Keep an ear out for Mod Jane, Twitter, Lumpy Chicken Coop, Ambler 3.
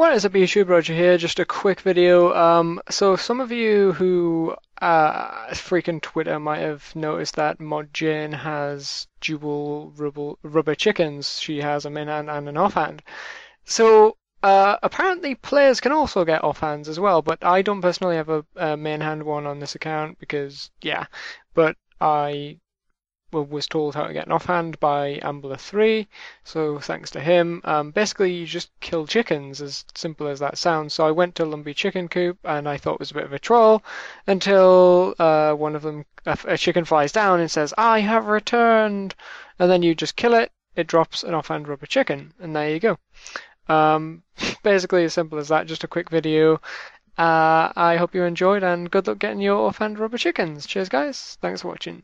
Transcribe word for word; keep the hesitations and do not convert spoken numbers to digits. What is up, YouTube? Roger here. Just a quick video. Um, so some of you who uh, freaking Twitter might have noticed that Mod Jane has dual rubber, rubber chickens. She has a mainhand and an offhand. So uh, apparently players can also get offhands as well, but I don't personally have a, a mainhand one on this account because, yeah, but I was told how to get an offhand by Ambler three, so thanks to him. Um, basically, you just kill chickens, as simple as that sounds. So I went to Lumpy Chicken Coop, and I thought it was a bit of a troll, until uh, one of them, a, a chicken flies down and says, "I have returned," and then you just kill it. It drops an offhand rubber chicken, and there you go. Um, basically, as simple as that. Just a quick video. Uh, I hope you enjoyed, and good luck getting your offhand rubber chickens. Cheers, guys. Thanks for watching.